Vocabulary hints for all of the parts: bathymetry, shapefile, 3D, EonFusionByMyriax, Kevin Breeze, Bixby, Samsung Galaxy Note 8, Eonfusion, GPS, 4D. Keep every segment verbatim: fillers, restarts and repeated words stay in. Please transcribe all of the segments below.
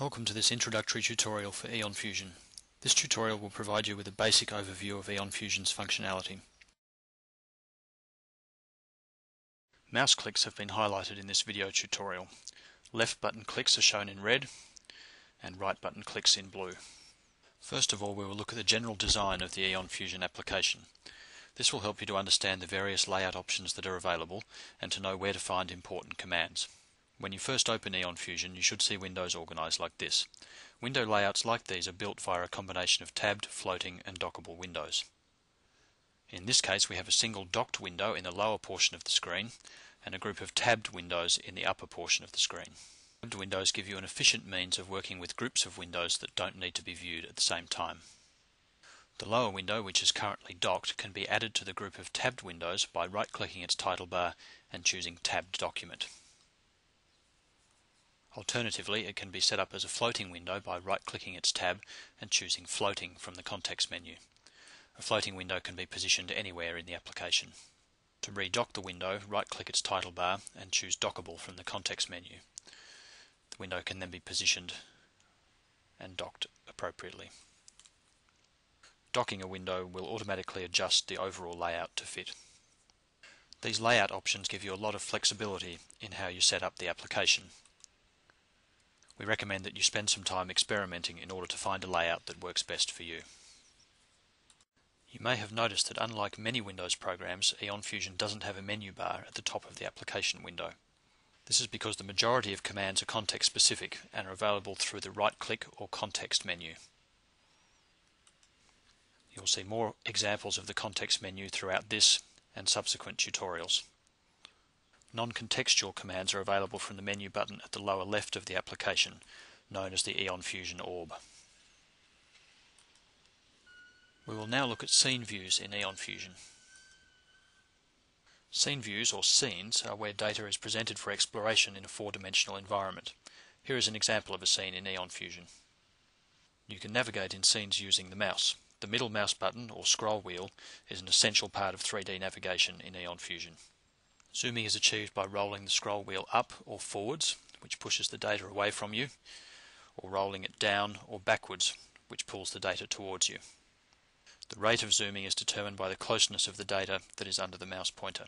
Welcome to this introductory tutorial for Eon Fusion. This tutorial will provide you with a basic overview of Eon Fusion's functionality. Mouse clicks have been highlighted in this video tutorial. Left button clicks are shown in red and right button clicks in blue. First of all, we will look at the general design of the Eon Fusion application. This will help you to understand the various layout options that are available and to know where to find important commands. When you first open Eon Fusion, you should see windows organized like this. Window layouts like these are built via a combination of tabbed, floating and dockable windows. In this case, we have a single docked window in the lower portion of the screen and a group of tabbed windows in the upper portion of the screen. Tabbed windows give you an efficient means of working with groups of windows that don't need to be viewed at the same time. The lower window, which is currently docked, can be added to the group of tabbed windows by right-clicking its title bar and choosing Tabbed Document. Alternatively, it can be set up as a floating window by right-clicking its tab and choosing Floating from the context menu. A floating window can be positioned anywhere in the application. To redock the window, right-click its title bar and choose Dockable from the context menu. The window can then be positioned and docked appropriately. Docking a window will automatically adjust the overall layout to fit. These layout options give you a lot of flexibility in how you set up the application. We recommend that you spend some time experimenting in order to find a layout that works best for you. You may have noticed that unlike many Windows programs, Eon Fusion doesn't have a menu bar at the top of the application window. This is because the majority of commands are context-specific and are available through the right-click or context menu. You'll see more examples of the context menu throughout this and subsequent tutorials. Non-contextual commands are available from the menu button at the lower left of the application, known as the Eon Fusion orb. We will now look at scene views in Eon Fusion. Scene views, or scenes, are where data is presented for exploration in a four-dimensional environment. Here is an example of a scene in Eon Fusion. You can navigate in scenes using the mouse. The middle mouse button, or scroll wheel, is an essential part of three D navigation in Eon Fusion. Zooming is achieved by rolling the scroll wheel up or forwards, which pushes the data away from you, or rolling it down or backwards, which pulls the data towards you. The rate of zooming is determined by the closeness of the data that is under the mouse pointer.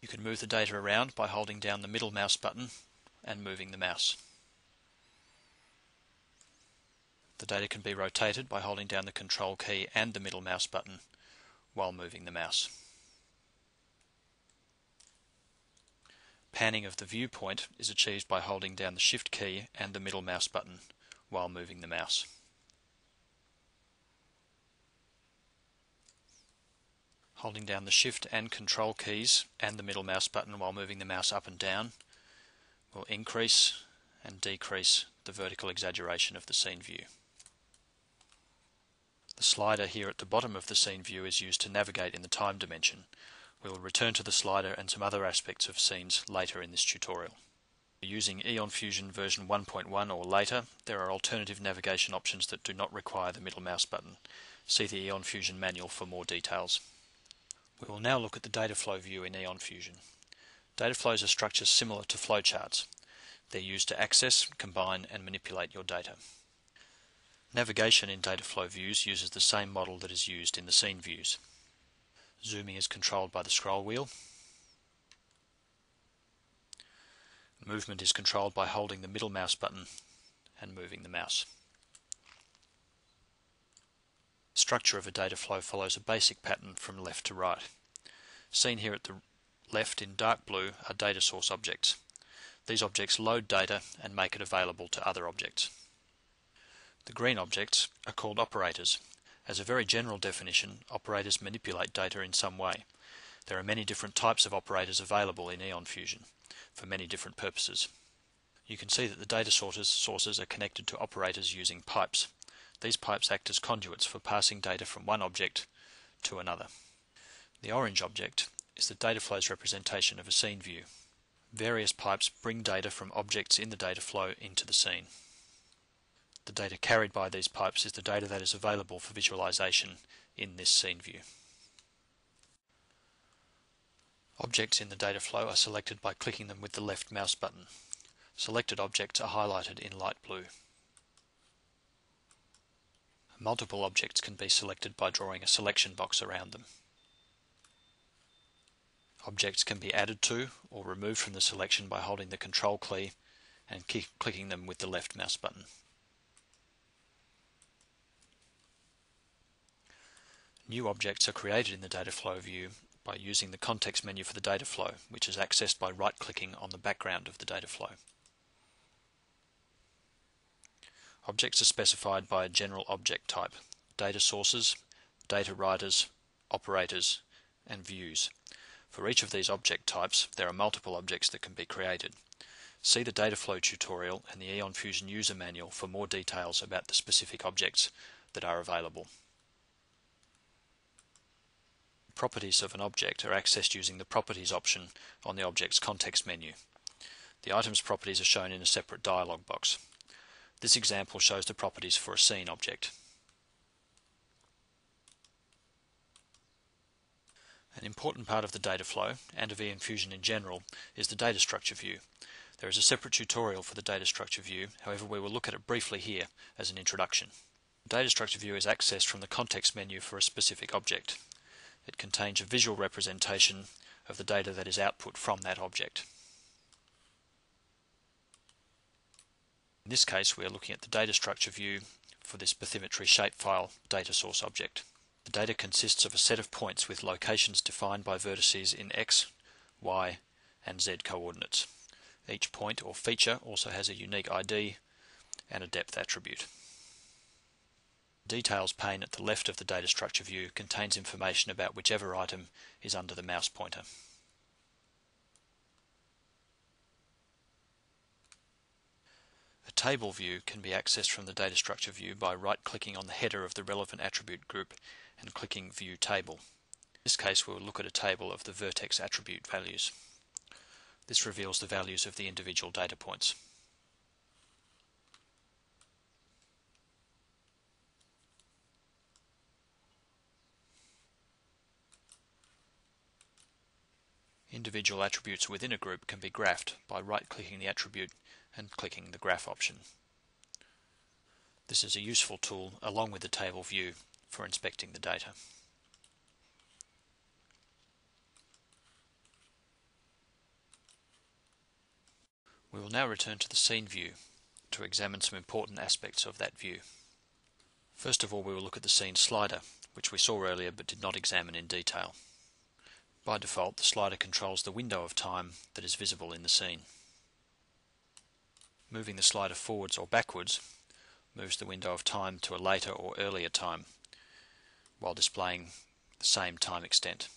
You can move the data around by holding down the middle mouse button and moving the mouse. The data can be rotated by holding down the control key and the middle mouse button while moving the mouse. Panning of the viewpoint is achieved by holding down the Shift key and the middle mouse button while moving the mouse. Holding down the Shift and Control keys and the middle mouse button while moving the mouse up and down will increase and decrease the vertical exaggeration of the scene view. The slider here at the bottom of the scene view is used to navigate in the time dimension. We will return to the slider and some other aspects of scenes later in this tutorial. Using Eon Fusion version one point one or later, there are alternative navigation options that do not require the middle mouse button. See the Eon Fusion manual for more details. We will now look at the data flow view in Eon Fusion. Data flows are structures similar to flowcharts. They're used to access, combine and manipulate your data. Navigation in data flow views uses the same model that is used in the scene views. Zooming is controlled by the scroll wheel. Movement is controlled by holding the middle mouse button and moving the mouse. The structure of a data flow follows a basic pattern from left to right. Seen here at the left in dark blue are data source objects. These objects load data and make it available to other objects. The green objects are called operators. As a very general definition, operators manipulate data in some way. There are many different types of operators available in Eon Fusion for many different purposes. You can see that the data sources are connected to operators using pipes. These pipes act as conduits for passing data from one object to another. The orange object is the data flow's representation of a scene view. Various pipes bring data from objects in the data flow into the scene. The data carried by these pipes is the data that is available for visualization in this scene view. Objects in the data flow are selected by clicking them with the left mouse button. Selected objects are highlighted in light blue. Multiple objects can be selected by drawing a selection box around them. Objects can be added to or removed from the selection by holding the Control key and clicking them with the left mouse button. New objects are created in the data flow view by using the context menu for the data flow, which is accessed by right-clicking on the background of the data flow. Objects are specified by a general object type: data sources, data writers, operators, and views. For each of these object types, there are multiple objects that can be created. See the data flow tutorial and the EonFusion user manual for more details about the specific objects that are available. Properties of an object are accessed using the Properties option on the object's context menu. The item's properties are shown in a separate dialog box. This example shows the properties for a scene object. An important part of the data flow, and of EonFusion in general, is the data structure view. There is a separate tutorial for the data structure view, however we will look at it briefly here as an introduction. The data structure view is accessed from the context menu for a specific object. It contains a visual representation of the data that is output from that object. In this case, we are looking at the data structure view for this bathymetry shapefile data source object. The data consists of a set of points with locations defined by vertices in X, Y, and Z coordinates. Each point or feature also has a unique I D and a depth attribute. The details pane at the left of the data structure view contains information about whichever item is under the mouse pointer. A table view can be accessed from the data structure view by right-clicking on the header of the relevant attribute group and clicking View Table. In this case, we will look at a table of the vertex attribute values. This reveals the values of the individual data points. Individual attributes within a group can be graphed by right-clicking the attribute and clicking the Graph option. This is a useful tool, along with the table view, for inspecting the data. We will now return to the scene view to examine some important aspects of that view. First of all, we will look at the scene slider, which we saw earlier but did not examine in detail. By default, the slider controls the window of time that is visible in the scene. Moving the slider forwards or backwards moves the window of time to a later or earlier time, while displaying the same time extent.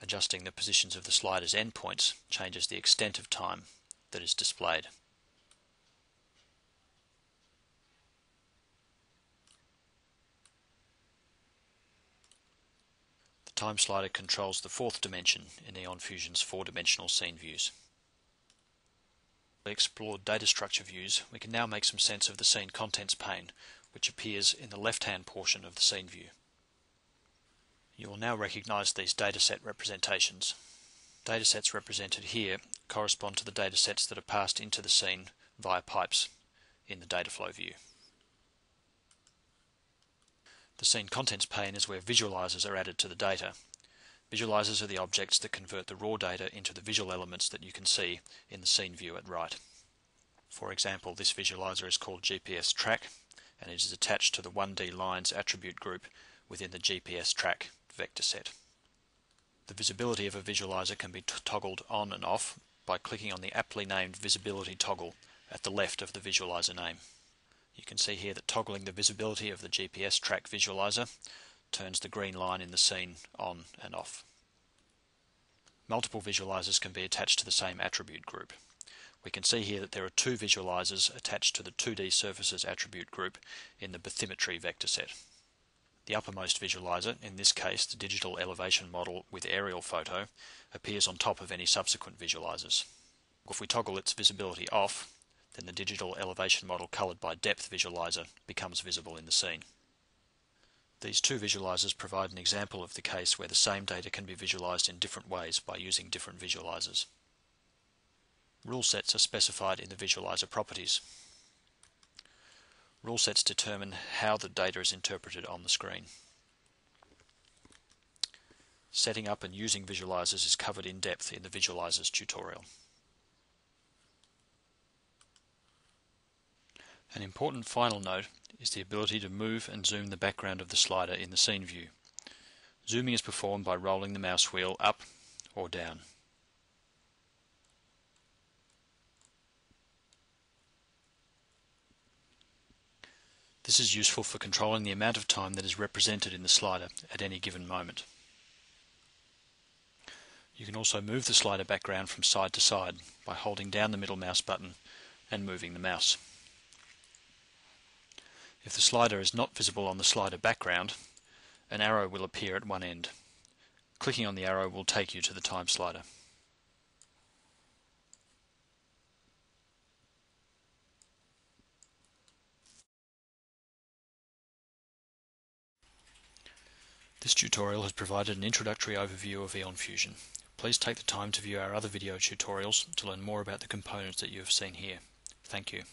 Adjusting the positions of the slider's endpoints changes the extent of time that is displayed. The time slider controls the fourth dimension in EonFusion's four-dimensional scene views. We explored data structure views. We can now make some sense of the scene contents pane, which appears in the left-hand portion of the scene view. You will now recognize these dataset representations. Datasets represented here correspond to the datasets that are passed into the scene via pipes in the data flow view. The scene contents pane is where visualizers are added to the data. Visualizers are the objects that convert the raw data into the visual elements that you can see in the scene view at right. For example, this visualizer is called G P S Track, and it is attached to the one D Lines attribute group within the G P S Track vector set. The visibility of a visualizer can be toggled on and off by clicking on the aptly named visibility toggle at the left of the visualizer name. You can see here that toggling the visibility of the G P S Track visualizer turns the green line in the scene on and off. Multiple visualizers can be attached to the same attribute group. We can see here that there are two visualizers attached to the two D surfaces attribute group in the bathymetry vector set. The uppermost visualizer, in this case the digital elevation model with aerial photo, appears on top of any subsequent visualizers. If we toggle its visibility off, then the digital elevation model coloured by depth visualizer becomes visible in the scene. These two visualizers provide an example of the case where the same data can be visualized in different ways by using different visualizers. Rule sets are specified in the visualizer properties. Rule sets determine how the data is interpreted on the screen. Setting up and using visualizers is covered in depth in the visualizers tutorial. An important final note is the ability to move and zoom the background of the slider in the scene view. Zooming is performed by rolling the mouse wheel up or down. This is useful for controlling the amount of time that is represented in the slider at any given moment. You can also move the slider background from side to side by holding down the middle mouse button and moving the mouse. If the slider is not visible on the slider background, an arrow will appear at one end. Clicking on the arrow will take you to the time slider. This tutorial has provided an introductory overview of EonFusion. Please take the time to view our other video tutorials to learn more about the components that you have seen here. Thank you.